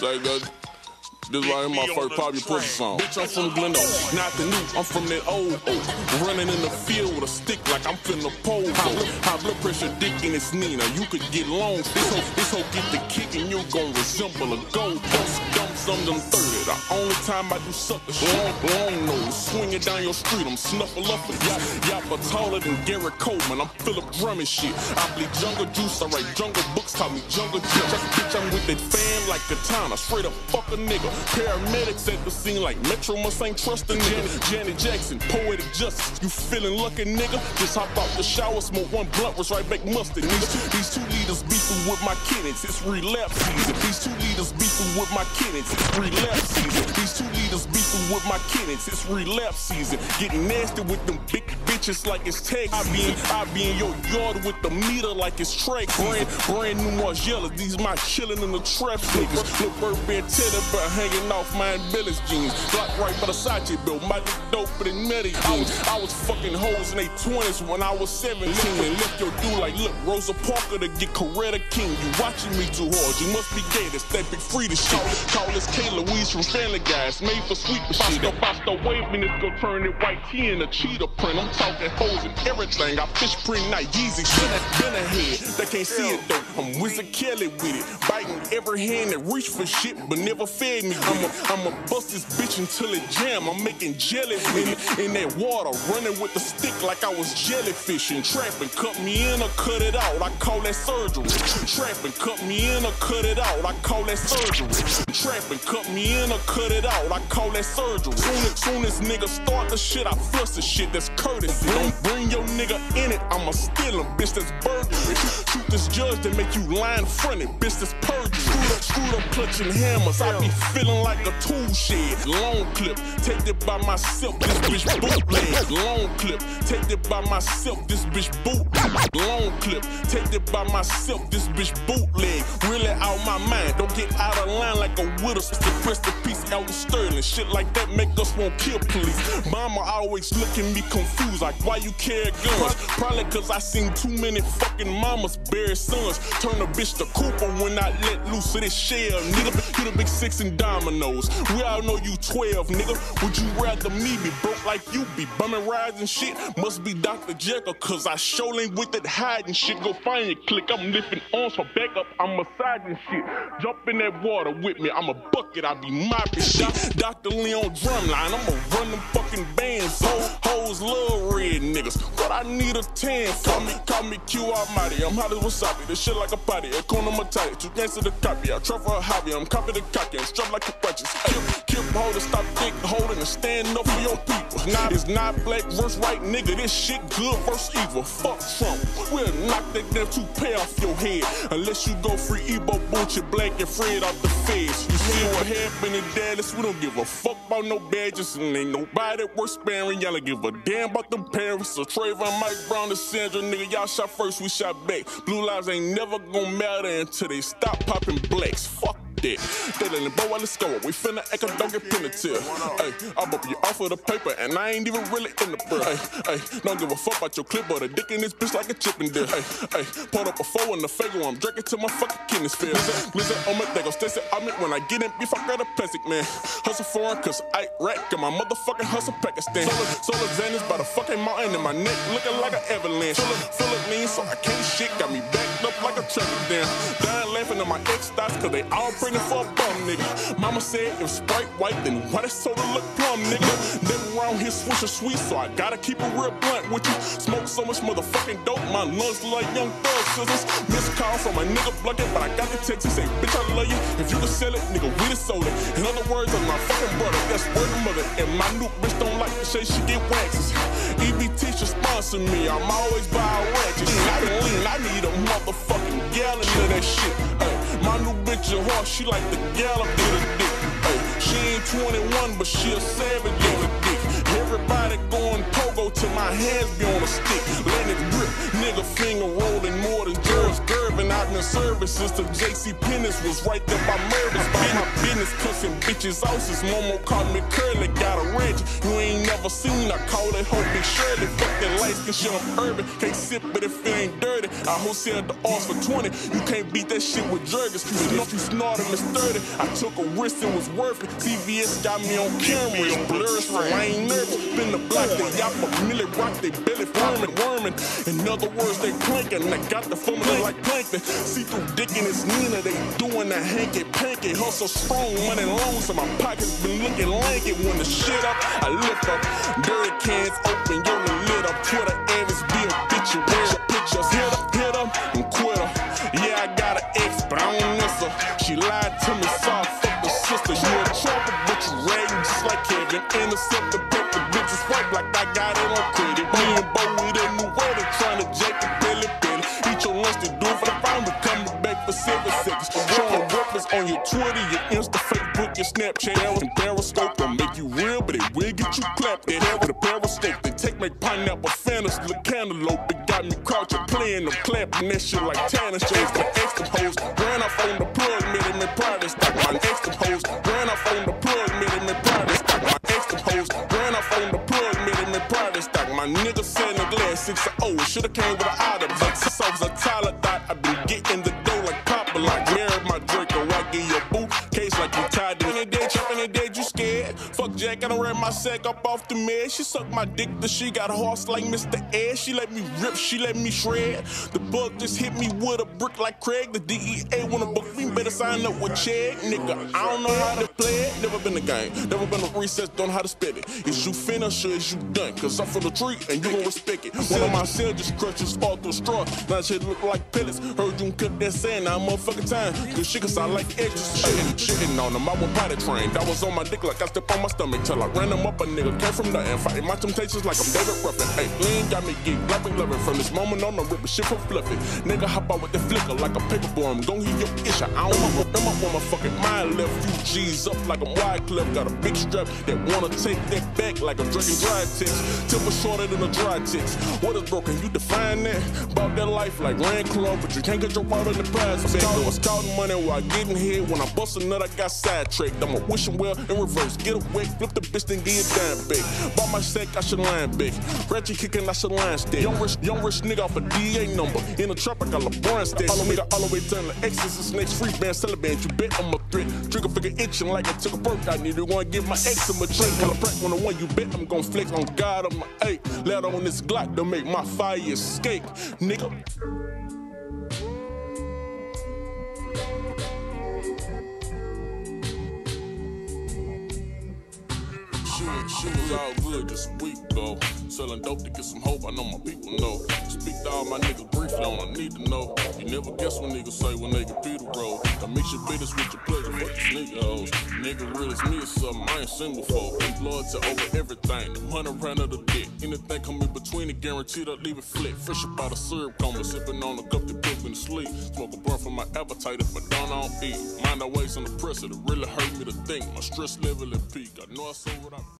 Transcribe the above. Like that. This is why my first Poppy Pussy song. Bitch, I'm from Glendale, not the new, I'm from that old. Running in the field with a stick like I'm finna pole. High blood pressure dick in its knee, now you could get long. This hoe get the kick and you gon' resemble a gold post. Dump something 30, the only time I do suckers. Long nose, swing it down your street, I'm snuffle up a yap, yapper taller than Gary Coleman, I'm Philip Drum and shit. I bleed jungle juice, I write jungle books, call me jungle juice. Bitch, I'm with that fan like Katana, straight up fuck a nigga. Paramedics at the scene like Metro must ain't trustin' nigga. Janet Jackson, poetic justice. You feelin' lucky, nigga? Just hop out the shower, smoke one blunt, was right back mustard. These two leaders beefin' with my kidneys, it's relapse season. These two leaders beefin' with my kidneys, it's relapse season. These two leaders beefin' with my kidneys, it's relapse season. Getting nasty with them big bitches like it's tag. I be in your yard with the meter like it's track. Brand new Margiela, these my chillin' in the trap niggas. Look, Burberry and Teddy Bear hanging off my Billy's jeans, block right by the Sachi bill, my dick dope than Medi. I was fucking hoes in they 20s when I was 17. And left your dude like, look, Rosa Parker to get Coretta King. You watching me too hard, you must be gay, that's that big free to shit. Call this K. Louise from Family Guy, it's made for sweet to shit. Basta waving, it's gonna turn it white tea in a cheetah print. I'm talking hoes and everything, I fish print, not Yeezy shit. Been ahead, they can't see it though, I'm Wizard Kelly with it. Biting every hand that reach for shit, but never fed me. I'ma bust this bitch until it jam. I'm making jelly in that water, running with the stick like I was jellyfishing. Trapping, cut me in or cut it out, I call that surgery. Trapping, cut me in or cut it out, I call that surgery. Trapping, cut me in or cut it out, I call that surgery. Soon as nigga start the shit, I flush the shit, that's courtesy. Don't bring your nigga in it, I'ma steal him, bitch, that's burglary. Shoot this judge that make you lying fronted, bitch, that's perjury. Screwed up clutching hammers, I be feeling like a tool shed. Long clip, take it by myself, this bitch bootleg. Long clip, take it by myself, this bitch bootleg. Long clip, take it by myself, this bitch bootleg. Really out my mind, don't get out of line like a widow. Suppress the piece out in Sterling, shit like that make us won't kill police. Mama always looking me confused like, why you carry guns? Probably cause I seen too many fucking mamas bury sons. Turn a bitch to Cooper when I let loose of this shell, nigga. Hit a big six and dominoes. We all know you 12, nigga. Would you rather me be broke like you be? Bumming rides and shit. Must be Dr. Jekyll, cause I sure ain't with that hiding shit. Go find your click. I'm lifting arms for backup. I'm massaging shit. Jump in that water with me. I'm a bucket. I be mopping shit. Dr. Leon Drumline. I'ma run them fucking bands. Hoes love red niggas. But I need a tan. Call me Q Almighty. I'm hot as wasabi. This shit like a potty. A corner matati. Two gangsta the copy. I try for a hobby. I'm copy the cocky. I'm strapped like a budget. Keep holding, stop dick holding, and stand up for your people. Nah, it's not black versus white, nigga. This shit good versus evil. Fuck Trump. We'll knock that damn toupee off your head. Unless you go free Ebo Bunchy, Black and Fred off the feds. You see what happened in Dallas? We don't give a fuck about no badges, and ain't nobody worth sparing. Y'all don't give a damn about them parents. So Trayvon, Mike Brown, and Sandra, nigga. Y'all shot first, we shot back. Blue lives ain't never gonna matter until they stop popping blacks. Fuck. Dead. They let boy, let's go. We finna act up, don't get punitive. Hey, I'm up you off of the paper, and I ain't even really in the bread. Hey, don't give a fuck about your clip or the dick in this bitch like a Chippendale. Hey, pulled up a four in the fago, I'm drinking till my fucking kidneys fail. Listen, on my thing, station, I mean, when I get in beef, I grab a plastic man. Hustle foreign, cause I rack in my motherfucking hustle Pakistan. Solar Xanax by the fucking mountain in my neck, looking like an avalanche. Full of lean, so I can't shit, got me backed up like a traffic jam. Dying laughing at my ex thoughts, cause they all pray. For a bum, nigga. Mama said if Sprite white, then why that soda look plum, nigga? Then around here swishing sweet, so I gotta keep it real blunt with you. Smoke so much motherfucking dope, my lungs look like Young Thug scissors. Missed call from a nigga blucket, but I got the text and say, bitch, I love you. If you can sell it, nigga, we the soda. In other words, I'm my fucking brother, that's word of mother. And my new bitch don't like the shit, she get waxes. EBT should sponsor me, I'm always by a ratchet. I need a motherfucking gallon of that shit. My new bitch a horse, she like the gallop of the dick. She ain't 21, but she a savage of the dick. Everybody going pogo till my hands be on a stick. Let it rip, nigga finger rolling more than George Gervin. I've been serving since the J.C. Pennis was right there by murders. By my business, cussing bitches out since Momo called me curly, got a Reggie. You ain't never seen, I call it Hope and Shirley. Fuck that lights, cause you're urban. Can't sip it if it ain't dirty. I wholesale the odds for 20. You can't beat that shit with jerkers. You know if you snort him, it's 30. I took a risk and was worth it. CVS got me on camera, it's blurred, so I ain't nervous. Been the block, they yop a milli rock, they belly firmin', wormin'. In other words, they clankin'. They got the formula like plankton. See through Dick and his Nina, they doing that hanky panky. Hustle strong, money long, so my pockets been looking lanky. When the shit up, I look up. Dirty cans open, yo, the lid up. Twitter average be obituary pictures. Hit up, and quit her. Yeah, I got an ex, but I don't miss her. She lied to me, so I fucked her sister. You a trapper, but you ragged just like Kevin. Intercept the paper. Swipe like I got it on credit. Me and Bo with a new way, they tryna jack the belly. Eat your lunch, they do it for the fine. We coming back for 7 seconds. Showing weapons on your Twitter, your Insta, Facebook, your Snapchat. And Periscope will make you real, but it will get you clapped. They have with a barrel steak. They take my pineapple fantasy, look cantaloupe. They got me crouching, playing them, clapping that shit like Tanner shows. My extra hoes ran off on the plug, made him in private stock. My extra hoes ran off on the plug, made him in private stock. My extra hoes ran off on the plug, made him in private stock. My niggas said in the glass 6-0. It shoulda came with an item. Like sauce, a Tyler thought I been getting the dough like Papa. Like married my Draco, I get your boot case like you tied in. Any day, chopping any day, you scared? Fuck Jack, I done ran my sack up off the med. She sucked my dick, that she got a horse like Mr. Ash. She let me rip, she let me shred. The bug just hit me with a brick like Craig. The DEA wanna book me, better sign up with Chad. Nigga, I don't know how to play it. Never been a game, never been a recess, don't know how to spit it. Is you finished or is you done? Cause I'm for the tree and you gon' respect it. One of my cells just crutches all through straw. Now shit look like pellets. Heard you cut that sand, now I'm motherfucking time. Good shit cause I like extras. Shitting on them, I was body trained. I was on my dick like I stepped on my stomach till I ran them up. A nigga came from nothing, fighting my temptations like I'm David Ruffin. Hey, lean got me geek, loving, loving. From this moment on, I'm ripping shit from fluffy. Nigga hop out with the flicker like a paperboy. I'm gon' hear your issue. I don't want them up on my fucking mind. Left few G's up like a wide clip. Got a big strap that wanna take that back like I'm drinking dry ticks. Temper shorter than a dry ticks. What is broken? You define that. Bought that life like Rand Club, but you can't get your part in the prize. I was counting money while getting here. When I bust a nut, I got sidetracked. I'ma wish him well in reverse. Get away, flip the bitch, then get dime back. Bought my sack, I should line back. Ratchet kicking, I should line stack. Young rich nigga off a DA number. In the trap, I got LeBron stack. Follow me to all the way down the exorcist. Next free band, celibate. You bet I'm a threat. Trigger figure itching like I took a birth. I need to go and give my ex a drink. Call a prank 101. You bet I'm gon' flex on God on my eight. Let on this Glock to make my fire escape, nigga. Shit was all good just a week ago. Selling dope to get some hope, I know my people know. Speak to all my niggas briefly on, I need to know. You never guess what niggas say when they get through the road. I mix your business with your pleasure, fuck these nigga hoes. Nigga real as me is something I ain't seen before. Loyalty over everything, the money ran out of dick. Anything come in between it, guaranteed I'll leave it flick. Fresh up out of syrup coma, sipping on a cup that poop in the sleep. Smoke a blunt for my appetite if I don't eat. Mind I waste on the pressure, it really hurt me to think. My stress level at peak, I know I saw what I